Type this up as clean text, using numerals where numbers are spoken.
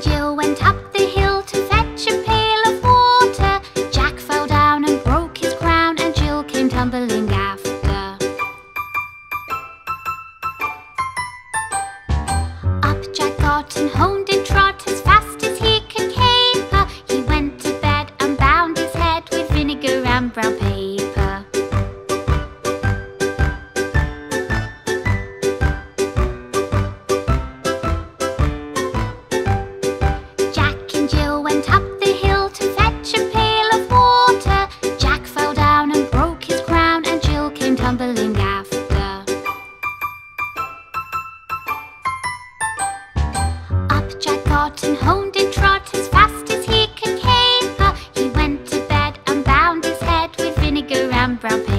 and Jill went up the hill to fetch a pail of water. Jack fell down and broke his crown, and Jill came tumbling after. Up Jack got and honed and trot as fast as he could caper. He went to bed and bound his head with vinegar and brown paper. Jack got and honed and trot as fast as he could caper. He went to bed and bound his head with vinegar and brown paper.